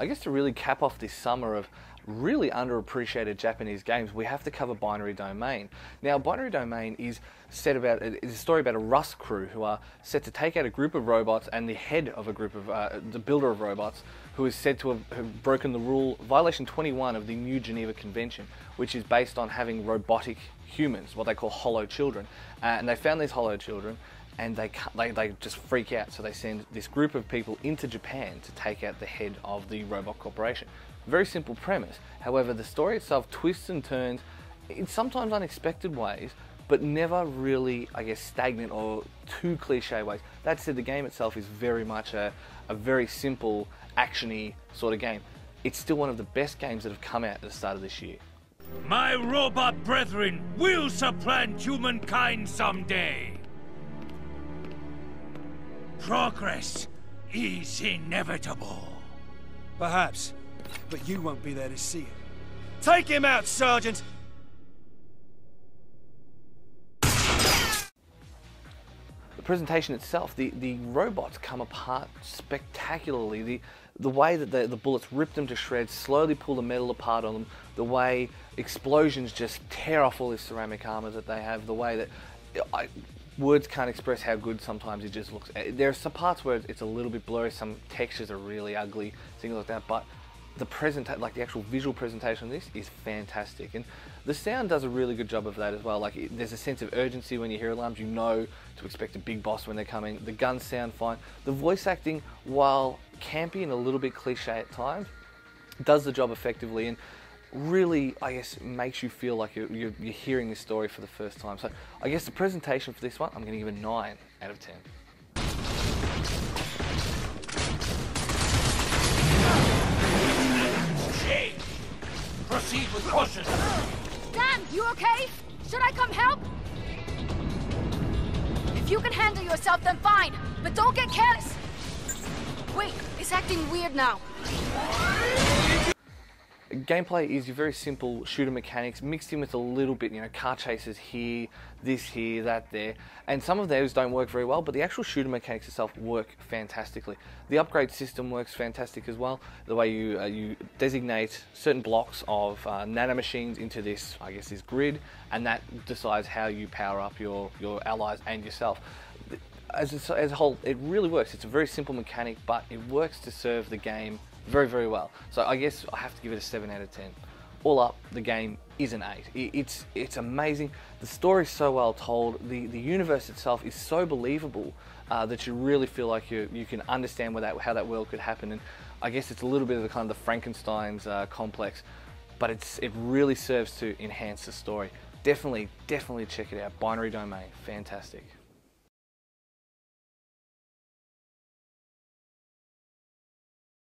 I guess to really cap off this summer of really underappreciated Japanese games, we have to cover Binary Domain. Now, Binary Domain is a story about a Rust crew who are set to take out a group of robots, and the head of a group of the builder of robots, who is said to have broken the rule violation 21 of the New Geneva Convention, which is based on having robotic humans, what they call hollow children. And they found these hollow children, and they just freak out, so they send this group of people into Japan to take out the head of the robot corporation. Very simple premise. However, the story itself twists and turns in sometimes unexpected ways, but never really, I guess, stagnant or too cliche ways. That said, the game itself is very much a very simple, action-y sort of game. It's still one of the best games that have come out at the start of this year. My robot brethren will supplant humankind someday. Progress is inevitable. Perhaps, but you won't be there to see it. Take him out, Sergeant! The presentation itself, the robots come apart spectacularly. The way that the bullets rip them to shreds, slowly pull the metal apart on them, the way explosions just tear off all this ceramic armor that they have, the way that... Words can't express how good sometimes it just looks. There are some parts where it's a little bit blurry, some textures are really ugly, things like that, but the actual visual presentation of this is fantastic. And the sound does a really good job of that as well. Like, there's a sense of urgency when you hear alarms, you know to expect a big boss when they're coming. The guns sound fine. The voice acting, while campy and a little bit cliche at times, does the job effectively and really, I guess, makes you feel like you're hearing this story for the first time. So I guess the presentation for this one, I'm going to give a 9 out of 10. Jade, proceed with caution. Dan, you okay? Should I come help? If you can handle yourself, then fine, but don't get careless. Wait, it's acting weird now. Gameplay is your very simple shooter mechanics mixed in with a little bit, you know, car chases here, this here, that there, and some of those don't work very well, but the actual shooter mechanics itself work fantastically. The upgrade system works fantastic as well, the way you designate certain blocks of nanomachines into this, I guess, this grid, and that decides how you power up your allies and yourself. As a whole, it really works. It's a very simple mechanic, but it works to serve the game very, very well. So I guess I have to give it a 7 out of 10. All up, the game is an 8. It's amazing. The story is so well told. The universe itself is so believable that you really feel like you can understand how that world could happen. And I guess it's a little bit of the kind of the Frankenstein's complex, but it really serves to enhance the story. Definitely check it out. Binary Domain, fantastic.